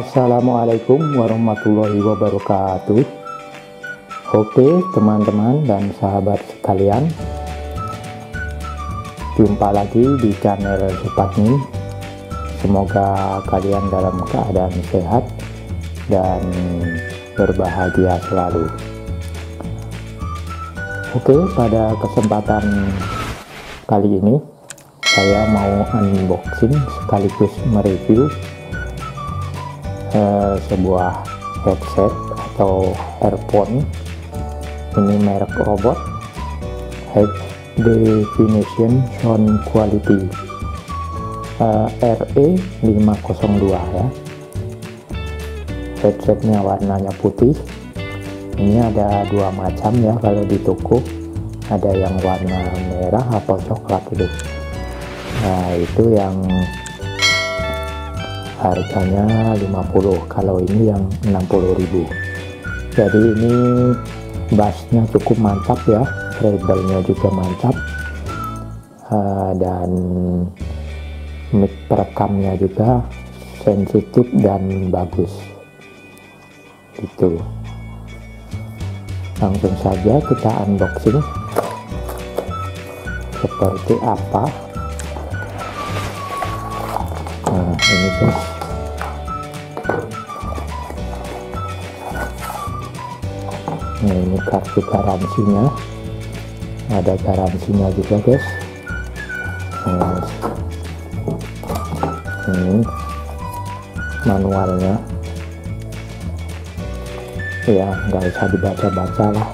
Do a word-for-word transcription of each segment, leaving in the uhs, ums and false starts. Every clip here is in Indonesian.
Assalamualaikum warahmatullahi wabarakatuh. Oke teman-teman dan sahabat sekalian, jumpa lagi di channel Supatmin. Semoga kalian dalam keadaan sehat dan berbahagia selalu. Oke, pada kesempatan kali ini saya mau unboxing sekaligus mereview Uh, sebuah headset atau earphone, ini merek Robot, High Definition Sound Quality uh, R E lima nol dua ya. Headsetnya warnanya putih. Ini ada dua macam ya, kalau di toko ada yang warna merah atau coklat itu. Nah itu yang harganya lima puluh, kalau ini yang enam puluh ribu. Jadi ini bassnya cukup mantap ya, treble-nya juga mantap, uh, dan mic perekamnya juga sensitif dan bagus itu. Langsung saja kita unboxing seperti apa. Nah ini guys, nah ini kartu garansinya, ada garansinya juga guys. Nah, ini manualnya ya, nggak usah dibaca-baca lah,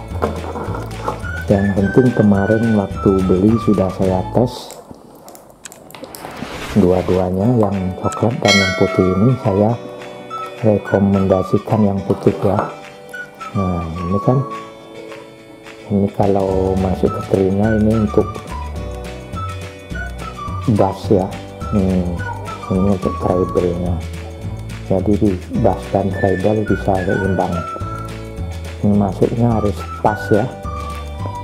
yang penting kemarin waktu beli sudah saya tes dua-duanya, yang coklat dan yang putih. Ini saya rekomendasikan yang putih ya. Nah ini kan, ini kalau masuk ke telinga ini untuk bass ya, hmm, ini untuk treble-nya, jadi di bass dan treble bisa seimbang. Ini masuknya harus pas ya.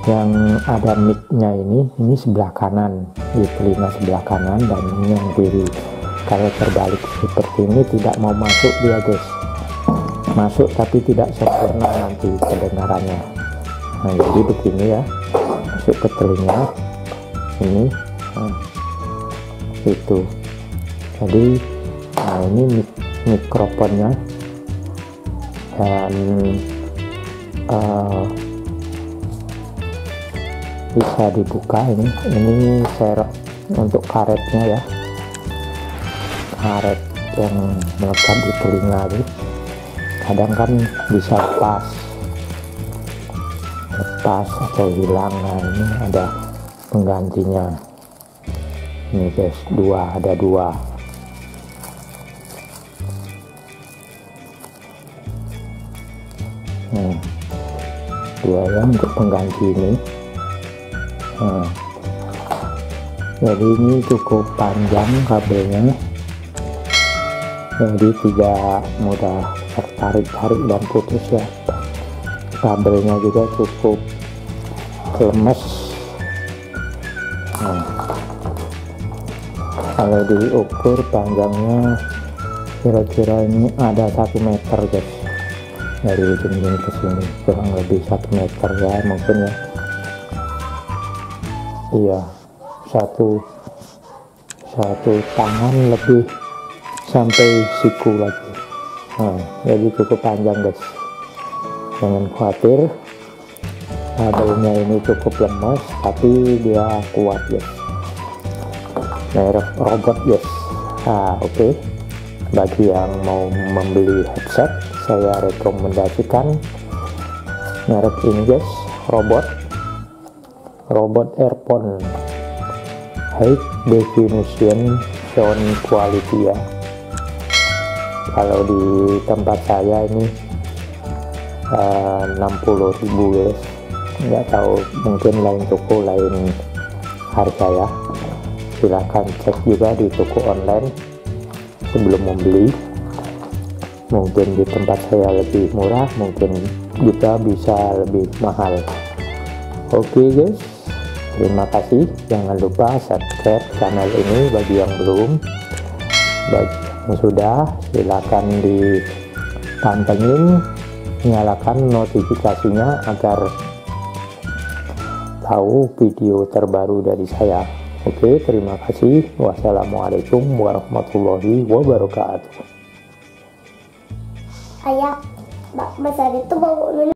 Yang ada mic-nya ini, ini sebelah kanan, di telinga sebelah kanan, dan ini yang kiri. Kalau terbalik seperti ini tidak mau masuk dia guys, masuk tapi tidak sempurna nanti kedengarannya. Nah jadi begini ya, masuk ke telinga ini, nah, itu jadi. Nah ini mik mikrofonnya, dan uh, bisa dibuka. Ini ini serok untuk karetnya ya, karet yang melekat di telinga ini kadang kan bisa lepas lepas atau hilang. Nah ini ada penggantinya ini guys, dua, ada dua. Nah, dua ya untuk pengganti ini. Nah, jadi ini cukup panjang kabelnya, jadi tidak mudah tertarik-tarik dan putus ya. Kabelnya juga cukup lemes. Nah, kalau diukur panjangnya kira-kira ini ada satu meter guys, dari ujung-ujung ke sini kurang lebih satu meter ya, mungkin ya. Iya, satu satu tangan lebih sampai siku lagi. Nah, jadi cukup panjang guys. Jangan khawatir, kabelnya ini cukup lemas tapi dia kuat guys. Merek Robot guys. Ah oke, okay. Bagi yang mau membeli headset, saya rekomendasikan merek ini guys, Robot. Robot Earphone High Definition Sound Quality ya. Kalau di tempat saya ini uh, enam puluh ribu guys. Nggak tahu, mungkin lain toko lain harga ya. Silahkan cek juga di toko online sebelum membeli. Mungkin di tempat saya lebih murah, mungkin juga bisa lebih mahal. Oke guys, terima kasih. Jangan lupa subscribe channel ini bagi yang belum. Bye. Sudah, silakan dipantengin, nyalakan notifikasinya agar tahu video terbaru dari saya. Oke, terima kasih. Wassalamualaikum warahmatullahi wabarakatuh. Ayah, Mbak Besar itu bawa